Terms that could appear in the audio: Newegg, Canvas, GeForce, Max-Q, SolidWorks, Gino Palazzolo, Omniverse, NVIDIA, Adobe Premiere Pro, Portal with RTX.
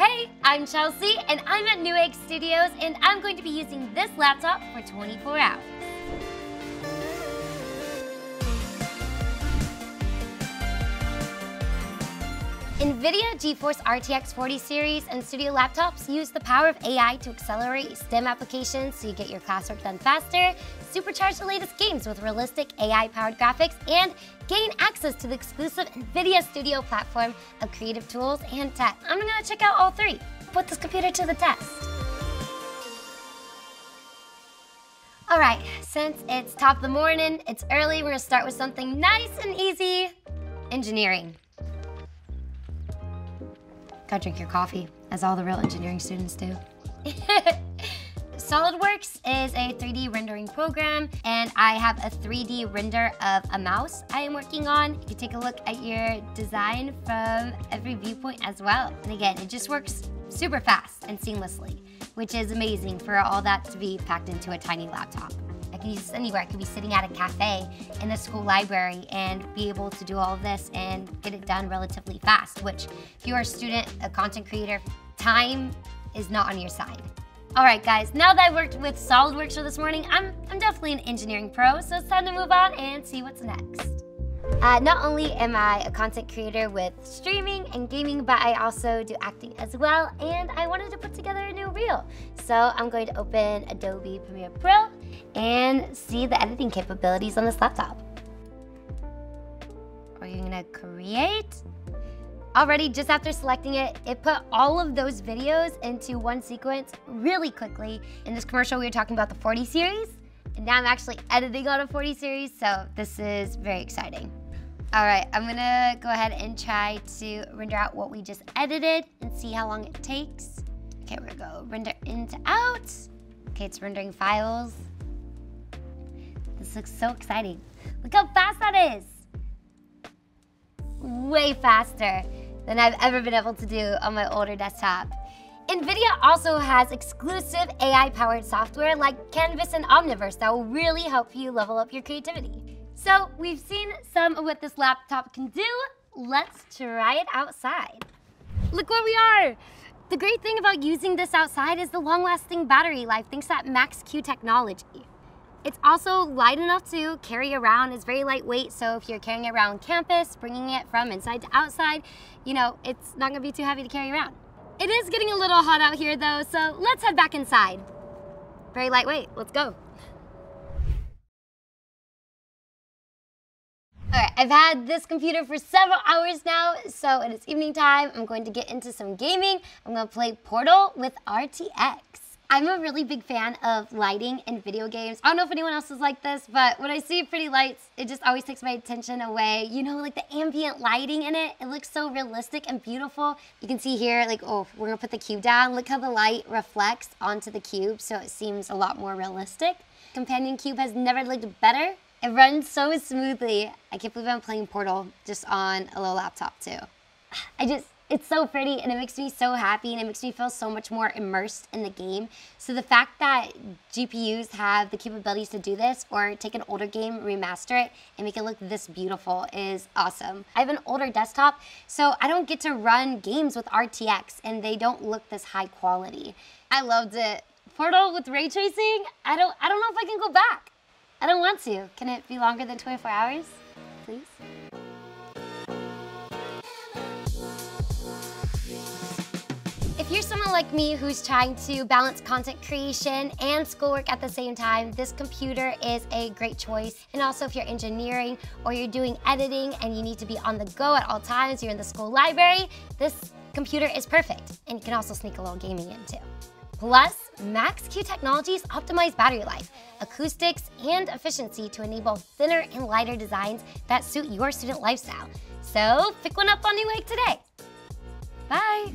Hey, I'm Chelsea and I'm at Newegg Studios and I'm going to be using this laptop for 24 hours. NVIDIA GeForce RTX 40 series and studio laptops use the power of AI to accelerate STEM applications so you get your classwork done faster, supercharge the latest games with realistic AI-powered graphics, and gain access to the exclusive NVIDIA Studio platform of creative tools and tech. I'm gonna check out all three. Put this computer to the test. All right, since it's top of the morning, it's early, we're gonna start with something nice and easy, engineering. Go drink your coffee, as all the real engineering students do. SolidWorks is a 3D rendering program, and I have a 3D render of a mouse I am working on. You can take a look at your design from every viewpoint as well. And again, it just works super fast and seamlessly, which is amazing for all that to be packed into a tiny laptop. I can use this anywhere. I could be sitting at a cafe in the school library and be able to do all this and get it done relatively fast, which if you're a student, a content creator, time is not on your side. All right, guys, now that I've worked with SolidWorks for this morning, I'm definitely an engineering pro, so it's time to move on and see what's next. Not only am I a content creator with streaming and gaming, but I also do acting as well, and I wanted to put together a new reel. So I'm going to open Adobe Premiere Pro and see the editing capabilities on this laptop. We're gonna create. Already, just after selecting it, it put all of those videos into one sequence really quickly. In this commercial, we were talking about the 40 series, and now I'm actually editing on a 40 series, so this is very exciting. All right, I'm gonna go ahead and try to render out what we just edited and see how long it takes. Okay, we're gonna go render into out. Okay, it's rendering files. This looks so exciting. Look how fast that is. Way faster than I've ever been able to do on my older desktop. NVIDIA also has exclusive AI-powered software like Canvas and Omniverse that will really help you level up your creativity. So we've seen some of what this laptop can do. Let's try it outside. Look where we are. The great thing about using this outside is the long-lasting battery life thanks to that Max-Q technology. It's also light enough to carry around. It's very lightweight, so if you're carrying it around campus, bringing it from inside to outside, you know, it's not gonna be too heavy to carry around. It is getting a little hot out here though, so let's head back inside. Very lightweight, let's go. All right, I've had this computer for several hours now, so it is evening time. I'm going to get into some gaming. I'm gonna play Portal with RTX. I'm a really big fan of lighting in video games. I don't know if anyone else is like this, but when I see pretty lights, it just always takes my attention away. You know, like the ambient lighting in it, it looks so realistic and beautiful. You can see here, like, oh, we're gonna put the cube down. Look how the light reflects onto the cube, so it seems a lot more realistic. Companion Cube has never looked better. It runs so smoothly. I can't believe I'm playing Portal just on a little laptop too. It's so pretty and it makes me so happy and it makes me feel so much more immersed in the game. So the fact that GPUs have the capabilities to do this or take an older game, remaster it, and make it look this beautiful is awesome. I have an older desktop, so I don't get to run games with RTX and they don't look this high quality. I loved it. Portal with ray tracing? I don't know if I can go back. I don't want to. Can it be longer than 24 hours, please? If you're someone like me who's trying to balance content creation and schoolwork at the same time, this computer is a great choice. And also if you're engineering or you're doing editing and you need to be on the go at all times, you're in the school library, this computer is perfect. And you can also sneak a little gaming in too. Plus, Max-Q technologies optimize battery life, acoustics, and efficiency to enable thinner and lighter designs that suit your student lifestyle. So pick one up on Newegg today. Bye.